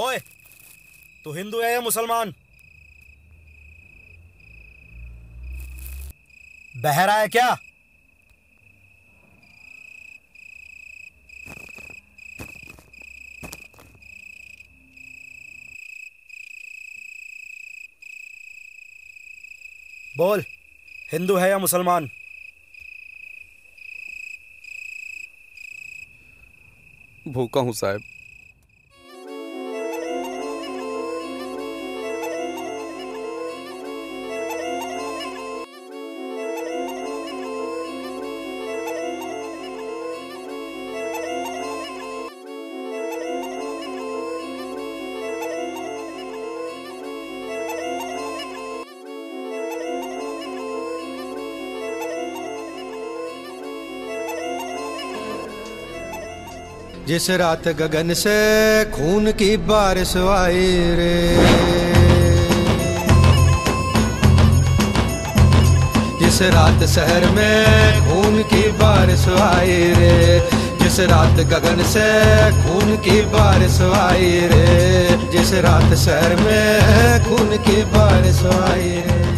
ओए, तू हिंदू है या मुसलमान? बहरा है क्या? बोल, हिंदू है या मुसलमान? भूखा हूं साहब। जिस रात गगन से खून की बारिश आई रे, जिस रात शहर में खून की बारिश आई रे, जिस रात गगन से खून की बारिश आई रे, जिस रात शहर में खून की बारिश आई रे।